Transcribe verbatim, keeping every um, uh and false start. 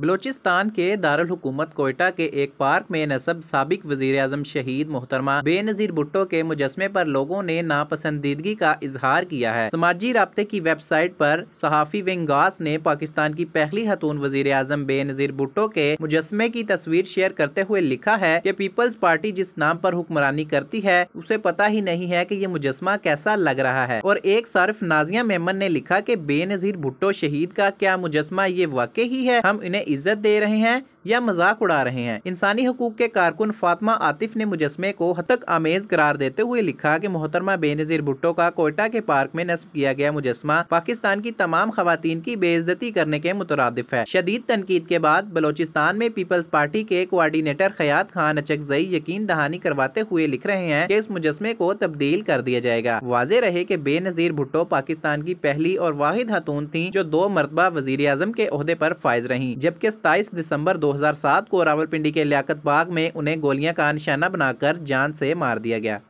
बलूचिस्तान के दारुल हुकूमत कोयटा के एक पार्क में नस्ब साबिक वज़ीर आज़म शहीद मोहतरमा बेनज़ीर भुट्टो के मुजस्मे पर लोगों ने नापसंदीदगी का इजहार किया है। समाजी राब्ते की वेबसाइट पर सहाफ़ी विंगास ने पाकिस्तान की पहली खतून वज़ीर आज़म बेनज़ीर भुट्टो के मुजस्मे की तस्वीर शेयर करते हुए लिखा है कि पीपल्स पार्टी जिस नाम पर हुक्मरानी करती है उसे पता ही नहीं है कि ये मुजस्मा कैसा लग रहा है। और एक सर्फ नाजिया मेमन ने लिखा कि बेनज़ीर भुट्टो शहीद का क्या मुजस्मा ये वाकई ही है, हम इन्हें इज्जत दे रहे हैं या मजाक उड़ा रहे हैं। इंसानी हकूक के कारकुन फातिमा आतिफ ने मुजस्मे को हतक आमेज करार देते हुए लिखा कि मोहतरमा बेनज़ीर भुट्टो का कोयटा के पार्क में नस्ब किया गया मुजस्मा पाकिस्तान की तमाम खवातीन की बेइज्जती करने के मुतरादिफ है। शदीद तनकीद के बाद बलोचिस्तान में पीपल्स पार्टी के कोआर्डिनेटर खयात खान अचकज़ई यकीन दहानी करवाते हुए लिख रहे हैं कि इस मुजस्मे को तब्दील कर दिया जाएगा। वाज़ेह रहे कि बेनज़ीर भुट्टो पाकिस्तान की पहली और वाहिद खातून थी जो दो मरतबा वज़ीर आज़म के ओहदे पर फायज रही, जबकि सताईस दिसंबर दो दो हज़ार सात को रावलपिंडी के लियाकत बाग में उन्हें गोलियां का निशाना बनाकर जान से मार दिया गया।